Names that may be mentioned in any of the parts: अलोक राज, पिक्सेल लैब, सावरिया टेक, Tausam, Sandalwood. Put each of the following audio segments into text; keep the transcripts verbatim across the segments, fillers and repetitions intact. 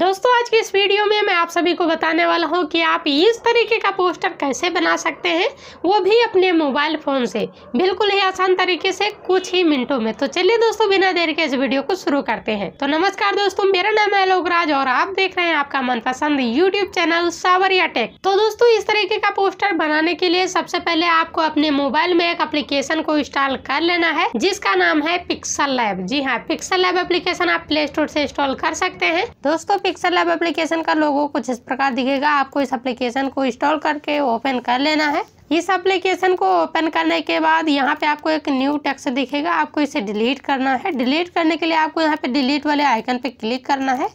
दोस्तों आज के इस वीडियो में मैं आप सभी को बताने वाला हूं कि आप इस तरीके का पोस्टर कैसे बना सकते हैं, वो भी अपने मोबाइल फ़ोन से बिल्कुल ही आसान तरीके से कुछ ही मिनटों में। तो चलिए दोस्तों बिना देर के इस वीडियो को शुरू करते हैं। तो नमस्कार दोस्तों, मेरा नाम है अलोक राज और आप देख रहे हैं आपका मनपसंद यूट्यूब चैनल सावरिया टेक। तो दोस्तों इस तरीके का पोस्टर बनाने के लिए सबसे पहले आपको अपने मोबाइल में एक एप्लीकेशन को इंस्टॉल कर लेना है जिसका नाम है पिक्सेल लैब। जी हाँ, पिक्सेल लैब एप्लीकेशन आप प्ले स्टोर से इंस्टॉल कर सकते हैं। दोस्तों पिक्सेल लैब एप्लीकेशन का लोगो कुछ इस प्रकार दिखेगा। आपको इस एप्लीकेशन को इंस्टॉल करके ओपन कर लेना है। इस एप्लीकेशन को ओपन करने के बाद यहाँ पे आपको एक न्यू टेक्स्ट दिखेगा, आपको इसे डिलीट करना है। डिलीट करने के लिए आपको यहाँ पे डिलीट वाले आइकन पे क्लिक करना है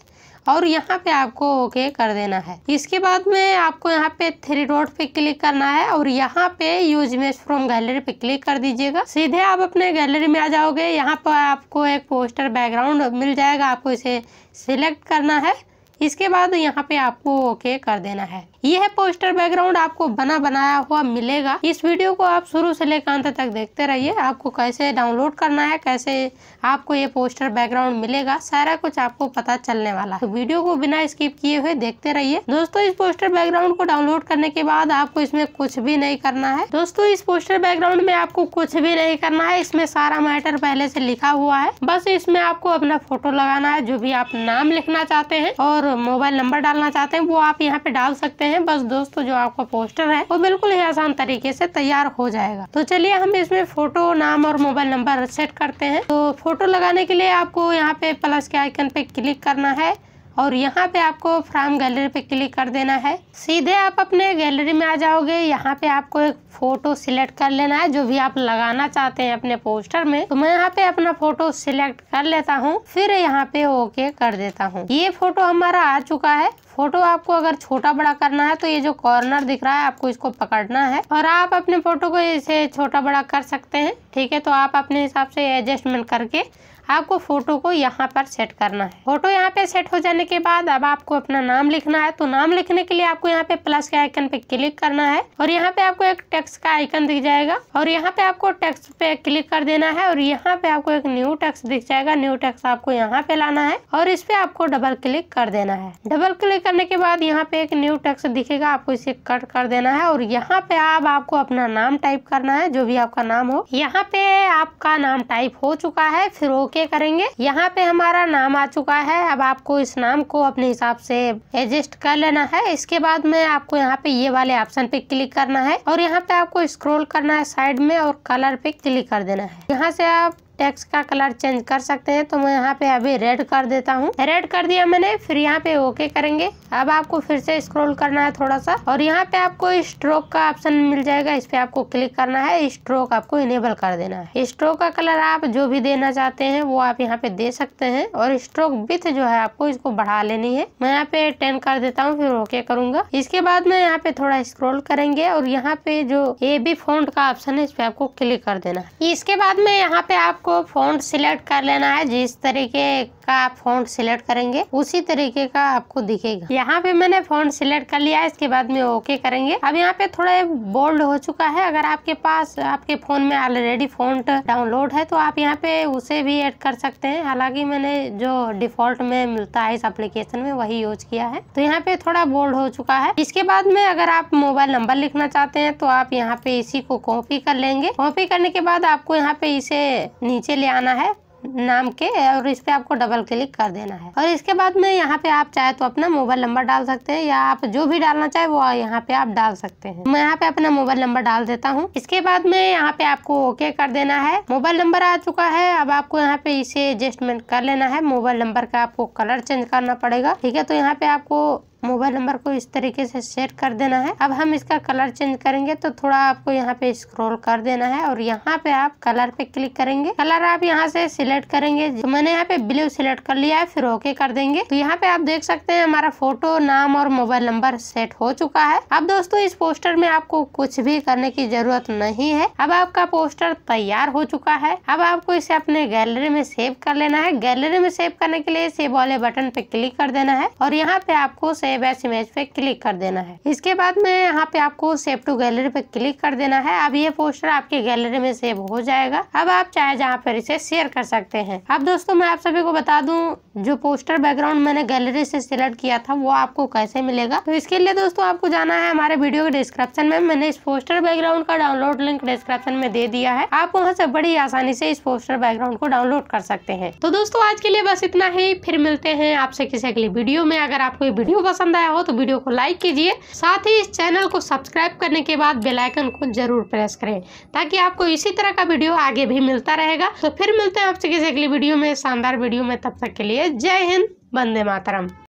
और यहाँ पे आपको ओके कर देना है। इसके बाद में आपको यहाँ पे थ्री डॉट पे क्लिक करना है और यहाँ पे यूज इमेज फ्रॉम गैलरी पे क्लिक कर दीजिएगा। सीधे आप अपने गैलरी में आ जाओगे। यहाँ पर आपको एक पोस्टर बैकग्राउंड मिल जाएगा, आपको इसे सिलेक्ट करना है। इसके बाद यहाँ पे आपको ओके कर देना है। यह पोस्टर बैकग्राउंड आपको बना बनाया हुआ मिलेगा। इस वीडियो को आप शुरू से लेकर अंत तक देखते रहिए। आपको कैसे डाउनलोड करना है, कैसे आपको ये पोस्टर बैकग्राउंड मिलेगा, सारा कुछ आपको पता चलने वाला है। वीडियो को बिना स्किप किए हुए देखते रहिए। दोस्तों इस पोस्टर बैकग्राउंड को डाउनलोड करने के बाद आपको इसमें कुछ भी नहीं करना है। दोस्तों इस पोस्टर बैकग्राउंड में आपको कुछ भी नहीं करना है। इसमें सारा मैटर पहले से लिखा हुआ है। बस इसमें आपको अपना फोटो लगाना है, जो भी आप नाम लिखना चाहते हैं और मोबाइल नंबर डालना चाहते हैं वो आप यहाँ पे डाल सकते हैं। बस दोस्तों जो आपका पोस्टर है वो बिल्कुल ही आसान तरीके से तैयार हो जाएगा। तो चलिए हम इसमें फोटो, नाम और मोबाइल नंबर सेट करते हैं। तो फोटो लगाने के लिए आपको यहाँ पे प्लस के आइकन पे क्लिक करना है और यहाँ पे आपको फ्रॉम गैलरी पे क्लिक कर देना है। सीधे आप अपने गैलरी में आ जाओगे। यहाँ पे आपको एक फोटो सिलेक्ट कर लेना है जो भी आप लगाना चाहते हैं अपने पोस्टर में। तो मैं यहाँ पे अपना फोटो सिलेक्ट कर लेता हूँ, फिर यहाँ पे ओके कर देता हूँ। ये फोटो हमारा आ चुका है। फोटो आपको अगर छोटा बड़ा करना है तो ये जो कॉर्नर दिख रहा है आपको इसको पकड़ना है और आप अपने फोटो को इसे छोटा बड़ा कर सकते हैं। ठीक है, तो आप अपने हिसाब से एडजस्टमेंट करके आपको फोटो को यहाँ पर सेट करना है। फोटो यहाँ पे सेट हो जाने के बाद अब आपको अपना नाम लिखना है। तो नाम लिखने के लिए आपको यहाँ पे प्लस के आइकन पे क्लिक करना है और यहाँ पे आपको एक टेक्स्ट का आइकन दिख जाएगा और यहाँ पे आपको टेक्स्ट पे क्लिक कर देना है और यहाँ पे आपको एक न्यू टेक्स्ट दिख जाएगा। न्यू टेक्स्ट आपको यहाँ पे लाना है और इस पे आपको डबल क्लिक कर देना है। डबल क्लिक करने के बाद यहाँ पे एक न्यू टेक्स्ट दिखेगा, आपको इसे कट कर देना है और यहाँ पे अब आपको अपना नाम टाइप करना है, जो भी आपका नाम हो। यहाँ पे आपका नाम टाइप हो चुका है, फिर ओके करेंगे। यहाँ पे हमारा नाम आ चुका है। अब आपको इस नाम को अपने हिसाब से एडजस्ट कर लेना है। इसके बाद में आपको यहाँ पे ये वाले ऑप्शन पे क्लिक करना है और यहाँ पे आपको स्क्रॉल करना है साइड में और कलर पे क्लिक कर देना है। यहाँ से आप टेक्स्ट का कलर चेंज कर सकते हैं। तो मैं यहाँ पे अभी रेड कर देता हूँ। रेड कर दिया मैंने, फिर यहाँ पे ओके करेंगे। अब आपको फिर से स्क्रॉल करना है थोड़ा सा और यहाँ पे आपको स्ट्रोक का ऑप्शन मिल जाएगा, इस पे आपको क्लिक करना है। स्ट्रोक आपको इनेबल कर देना है। स्ट्रोक का कलर आप जो भी देना चाहते हैं वो आप यहाँ पे दे सकते हैं और स्ट्रोक विड्थ जो है आपको इसको बढ़ा लेनी है। मैं यहाँ पे टेन कर देता हूँ, फिर ओके करूंगा। इसके बाद में यहाँ पे थोड़ा स्क्रॉल करेंगे और यहाँ पे जो ए बी फॉन्ट का ऑप्शन है इस पे आपको क्लिक कर देना है। इसके बाद में यहाँ पे आपको फॉन्ट सिलेक्ट कर लेना है। जिस तरीके का आप फॉन्ट सिलेक्ट करेंगे उसी तरीके का आपको दिखेगा। यहाँ पे मैंने फॉन्ट सिलेक्ट कर लिया है। इसके बाद में ओके करेंगे। अब यहाँ पे थोड़ा बोल्ड हो चुका है। अगर आपके पास आपके फोन में ऑलरेडी फॉन्ट डाउनलोड है तो आप यहाँ पे उसे भी ऐड कर सकते हैं। हालांकि मैंने जो डिफॉल्ट में मिलता है इस एप्लीकेशन में वही यूज किया है। तो यहाँ पे थोड़ा बोल्ड हो चुका है। इसके बाद में अगर आप मोबाइल नंबर लिखना चाहते हैं तो आप यहाँ पे इसी को कॉपी कर लेंगे। कॉपी करने के बाद आपको यहाँ पे इसे नीचे ले आना है नाम के और इस पे आपको डबल क्लिक कर देना है और इसके बाद में यहाँ पे आप चाहे तो अपना मोबाइल नंबर डाल सकते हैं या आप जो भी डालना चाहे वो यहाँ पे आप डाल सकते हैं। मैं यहाँ पे अपना मोबाइल नंबर डाल देता हूँ। इसके बाद में यहाँ पे आपको ओके कर देना है। मोबाइल नंबर आ चुका है। अब आपको यहाँ पे इसे एडजस्टमेंट कर लेना है। मोबाइल नंबर का आपको कलर चेंज करना पड़ेगा। ठीक है, तो यहाँ पे आपको मोबाइल नंबर को इस तरीके से सेट कर देना है। अब हम इसका कलर चेंज करेंगे तो थोड़ा आपको यहाँ पे स्क्रॉल कर देना है और यहाँ पे आप कलर पे क्लिक करेंगे। कलर आप यहाँ से सिलेक्ट करेंगे। तो मैंने यहाँ पे ब्लू सिलेक्ट कर लिया है, फिर ओके कर देंगे। तो यहाँ पे आप देख सकते हैं हमारा फोटो, नाम और मोबाइल नंबर सेट हो चुका है। अब दोस्तों इस पोस्टर में आपको कुछ भी करने की जरूरत नहीं है। अब आपका पोस्टर तैयार हो चुका है। अब आपको इसे अपने गैलरी में सेव कर लेना है। गैलरी में सेव करने के लिए सेव वाले बटन पे क्लिक कर देना है और यहाँ पे आपको सेव एस इमेज पे क्लिक कर देना है। इसके बाद में यहाँ पे आपको सेव टू गैलरी पे क्लिक कर देना है। अब ये पोस्टर आपकी गैलरी में सेव हो जाएगा। अब आप चाहे जहाँ पर इसे शेयर कर सकते हैं। अब दोस्तों मैं आप सभी को बता दूं, जो पोस्टर बैकग्राउंड मैंने गैलरी से सिलेक्ट किया था वो आपको कैसे मिलेगा, तो इसके लिए दोस्तों आपको जाना है हमारे वीडियो के डिस्क्रिप्शन में। मैंने इस पोस्टर बैकग्राउंड का डाउनलोड लिंक डिस्क्रिप्शन में दे दिया है, आप वहाँ से बड़ी आसानी से इस पोस्टर बैकग्राउंड को डाउनलोड कर सकते हैं। तो दोस्तों आज के लिए बस इतना ही, फिर मिलते हैं आपसे किसी अगली वीडियो में। अगर आपको ये वीडियो पसंद आया हो तो वीडियो को लाइक कीजिए, साथ ही इस चैनल को सब्सक्राइब करने के बाद बेल आइकन को जरूर प्रेस करें ताकि आपको इसी तरह का वीडियो आगे भी मिलता रहेगा। तो फिर मिलते हैं आपसे किसी अगली वीडियो में, शानदार वीडियो में। तब तक के लिए जय हिंद, वंदे मातरम।